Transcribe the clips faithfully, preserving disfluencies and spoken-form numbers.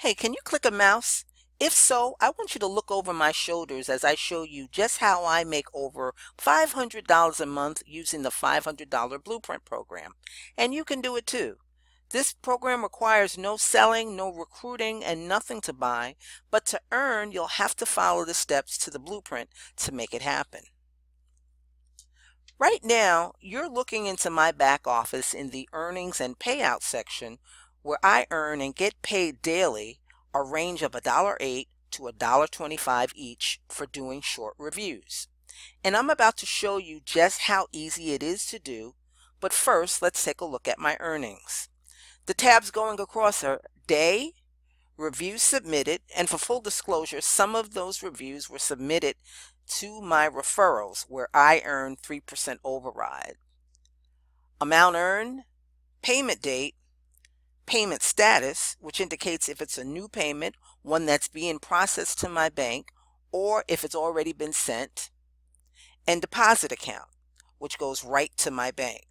Hey, can you click a mouse? If so, I want you to look over my shoulders as I show you just how I make over five hundred dollars a month using the five hundred dollar Blueprint program. And you can do it too. This program requires no selling, no recruiting, and nothing to buy. But to earn, you'll have to follow the steps to the Blueprint to make it happen. Right now, you're looking into my back office in the Earnings and Payout section, where I earn and get paid daily a range of one dollar and eight cents to one dollar and twenty-five cents each for doing short reviews. And I'm about to show you just how easy it is to do, but first let's take a look at my earnings. The tabs going across are day, reviews submitted, and for full disclosure, some of those reviews were submitted to my referrals where I earn three percent override. Amount earned, payment date, payment status, which indicates if it's a new payment, one that's being processed to my bank, or if it's already been sent, and deposit account, which goes right to my bank.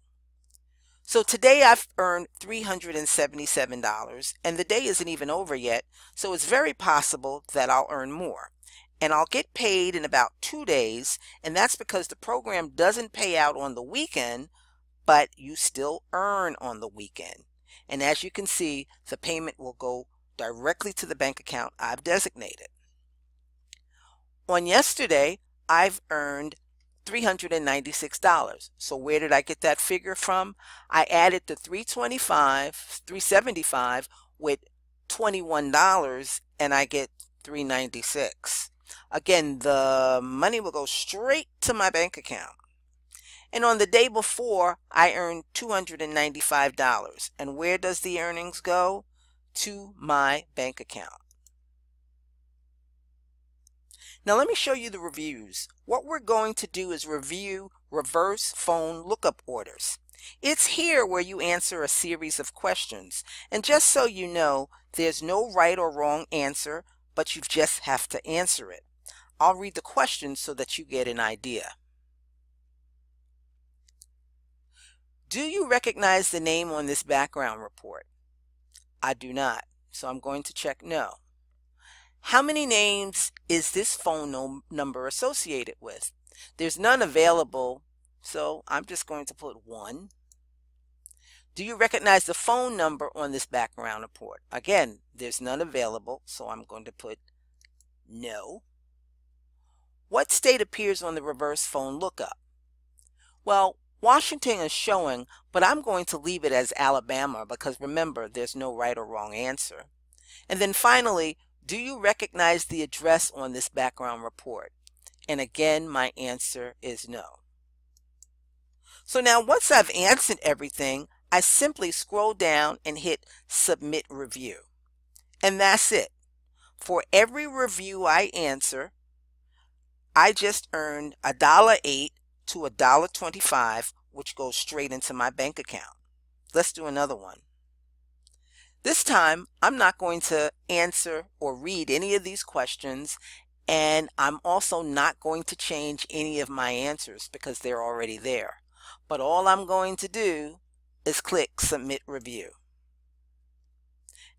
So today I've earned three hundred seventy-seven dollars, and the day isn't even over yet, so it's very possible that I'll earn more. And I'll get paid in about two days, and that's because the program doesn't pay out on the weekend, but you still earn on the weekend. And as you can see, the payment will go directly to the bank account I've designated. On yesterday, I've earned three hundred ninety-six dollars. So where did I get that figure from? I added the three twenty-five, three seventy-five with twenty-one dollars, and I get three ninety-six. Again, the money will go straight to my bank account. And on the day before, I earned two hundred ninety-five dollars. And where does the earnings go? To my bank account. Now let me show you the reviews. What we're going to do is review reverse phone lookup orders. It's here where you answer a series of questions. And just so you know, there's no right or wrong answer, but you just have to answer it. I'll read the questions so that you get an idea. Do you recognize the name on this background report? I do not, so I'm going to check no. How many names is this phone no number associated with? There's none available, so I'm just going to put one. Do you recognize the phone number on this background report? Again, there's none available, so I'm going to put no. What state appears on the reverse phone lookup? Well, Washington is showing, but I'm going to leave it as Alabama because remember, there's no right or wrong answer. And then finally, do you recognize the address on this background report? And again, my answer is no. So now once I've answered everything, I simply scroll down and hit Submit Review. And that's it. For every review I answer, I just earned one dollar and eight cents to one dollar and twenty-five cents, which goes straight into my bank account. Let's do another one. This time, I'm not going to answer or read any of these questions, and I'm also not going to change any of my answers because they're already there. But all I'm going to do is click Submit Review.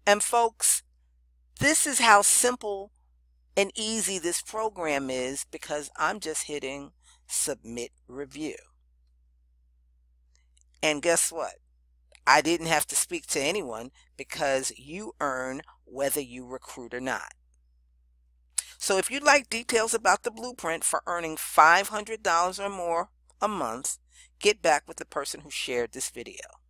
And folks, this is how simple and easy this program is because I'm just hitting Submit Review. And guess what? I didn't have to speak to anyone because you earn whether you recruit or not. So if you'd like details about the Blueprint for earning five hundred dollars or more a month, get back with the person who shared this video.